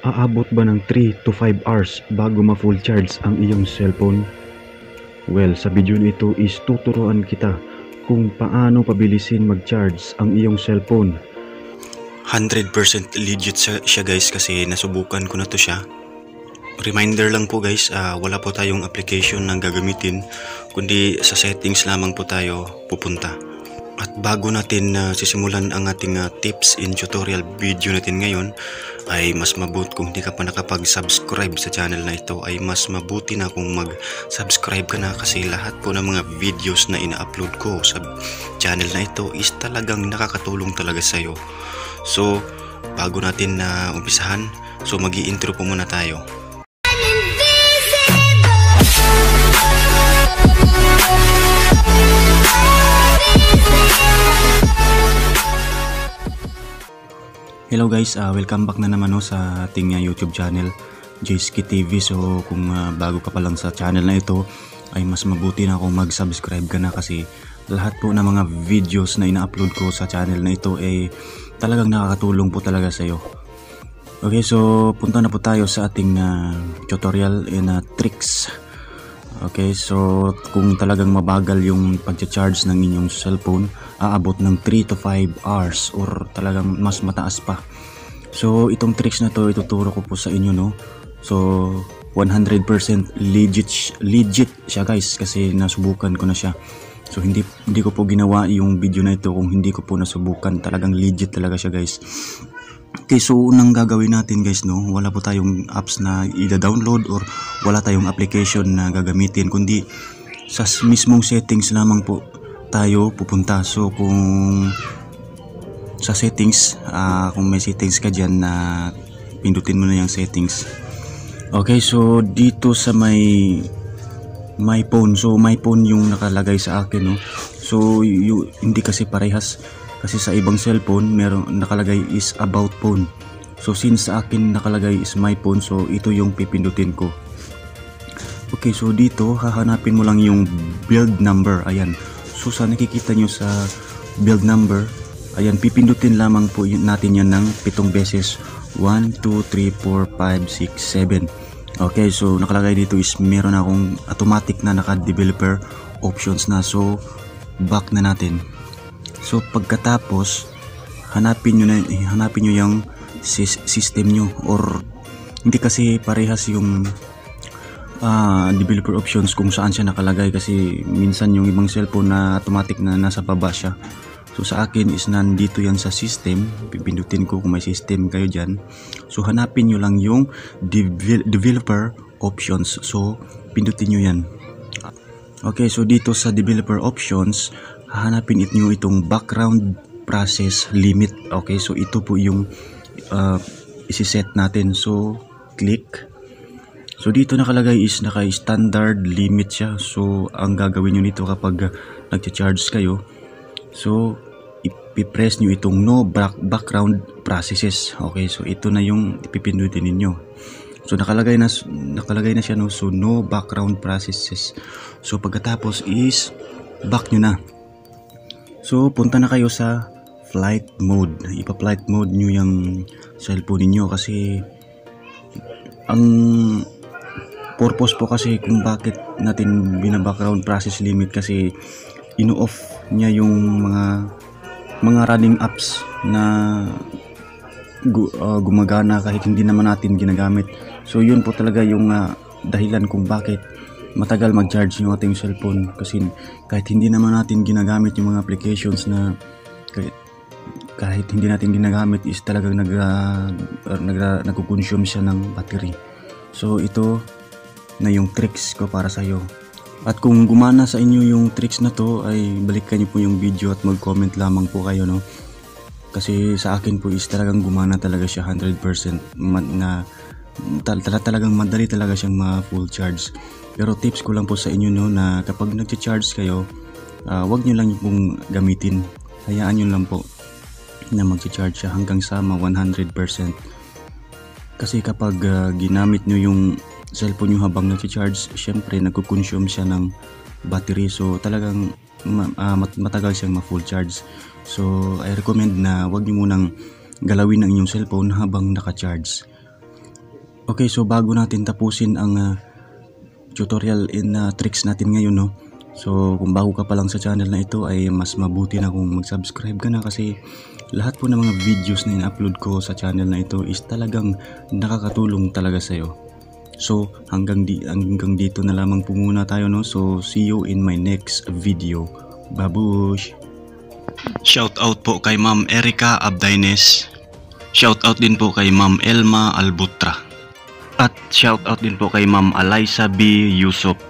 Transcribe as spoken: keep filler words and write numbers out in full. Aabot ba ng three to five hours bago ma-full charge ang iyong cellphone? Well, sa video na ito is tuturuan kita kung paano pabilisin mag-charge ang iyong cellphone. one hundred percent legit siya guys kasi nasubukan ko na to siya. Reminder lang po guys, uh, wala po tayong application na gagamitin kundi sa settings lamang po tayo pupunta. At bago natin uh, sisimulan ang ating uh, tips in tutorial video natin ngayon, ay mas mabuti kung hindi ka pa nakapag-subscribe sa channel na ito, ay mas mabuti na kung mag-subscribe ka na kasi lahat po ng mga videos na ina-upload ko sa channel na ito is talagang nakakatulong talaga sa'yo. So bago natin na uh, umpisahan, so mag-i-intro po muna tayo. Hello guys, uh, welcome back na naman no, sa ating uh, YouTube channel J S K T V. So kung uh, bago ka pa lang sa channel na ito ay mas mabuti na kung mag-subscribe ka na kasi lahat po ng mga videos na ina-upload ko sa channel na ito ay eh, talagang nakakatulong po talaga sa iyo. Okay, so punta na po tayo sa ating uh, tutorial and uh, tricks. Okay, so kung talagang mabagal yung pag-charge ng inyong cellphone, aabot ng three to five hours or talagang mas mataas pa. So itong tricks na to ituturo ko po sa inyo no. So one hundred percent legit legit siya guys kasi nasubukan ko na siya. So hindi hindi ko po ginawa yung video na ito kung hindi ko po nasubukan. Talagang legit talaga siya guys. Okay, so unang gagawin natin guys no, wala po tayong apps na i-download or wala tayong application na gagamitin kundi sa mismong settings lamang po tayo pupunta. So kung sa settings, uh, kung may settings ka dyan, uh, pindutin mo na yung settings. Okay, so dito sa may my phone, so my phone yung nakalagay sa akin no. So you, hindi kasi parehas. Kasi sa ibang cellphone, meron nakalagay is about phone. So since sa akin nakalagay is my phone, so ito yung pipindutin ko. Okay, so dito hahanapin mo lang yung build number. Ayan. So sa nakikita nyo sa build number, ayan, pipindutin lamang po natin yan ng pitong beses. one, two, three, four, five, six, seven. Okay, so nakalagay dito is meron akong automatic na naka-developer options na. So back na natin. So pagkatapos hanapin nyo na, hanapin nyo yung system nyo or hindi kasi parehas yung uh, developer options kung saan siya nakalagay kasi minsan yung ibang cellphone na automatic na nasa baba siya. So sa akin is nandito yan sa system, pipindutin ko kung may system kayo dyan. So hanapin nyo lang yung devel developer options, so pindutin nyo yan. Okay, so dito sa developer options hahanapin it nyo itong background process limit. Okay, so ito po yung uh, isiset natin. So click. So dito nakalagay is naka-standard limit siya. So ang gagawin nyo nito kapag uh, nagcha-charge kayo, so ipipress nyo itong no back background processes. Okay, so ito na yung ipipindutin ninyo. So nakalagay na, nakalagay na siya no, so no background processes. So pagkatapos is back nyo na. So punta na kayo sa flight mode. Ipa-flight mode nyo yung cellphone niyo kasi ang purpose po kasi kung bakit natin binabackground process limit kasi ino-off niya yung mga mga running apps na gu uh, gumagana kahit hindi naman natin ginagamit. So yun po talaga yung uh, dahilan kung bakit matagal mag-charge yung ating cellphone kasi kahit hindi naman natin ginagamit yung mga applications na kahit, kahit hindi natin ginagamit is talagang nagra, nagra, nagkukonsume siya ng battery. So ito na yung tricks ko para sa iyo. At kung gumana sa inyo yung tricks na to ay balikan niyo po yung video at mag-comment lamang po kayo no. Kasi sa akin po is talagang gumana talaga siya one hundred percent na Tal -tal talagang madali talaga siyang ma-full charge. Pero tips ko lang po sa inyo no na kapag nag-charge kayo, uh, wag nyo lang pong gamitin. Hayaan nyo lang po na mag-charge siya hanggang sa ma-one hundred percent. Kasi kapag uh, ginamit nyo yung cellphone nyo habang nag-charge, syempre nagkukonsume siya ng battery. So talagang ma uh, mat matagal siyang ma-full charge. So I recommend na wag nyo munang galawin ang inyong cellphone habang naka-charge. Okay, so bago natin tapusin ang uh, tutorial in uh, tricks natin ngayon, no? So kung bago ka pa lang sa channel na ito ay mas mabuti na kung mag-subscribe ka na, kasi lahat po ng mga videos na in-upload ko sa channel na ito is talagang nakakatulong talaga sa'yo. So hanggang, di hanggang dito na lamang po muna tayo, no? So see you in my next video. Babush! Shoutout po kay Ma'am Erika Abdinnes. Shoutout din po kay Ma'am Elma Albutra. At shoutout din po kay Ma'am Alisa B. Yusuf.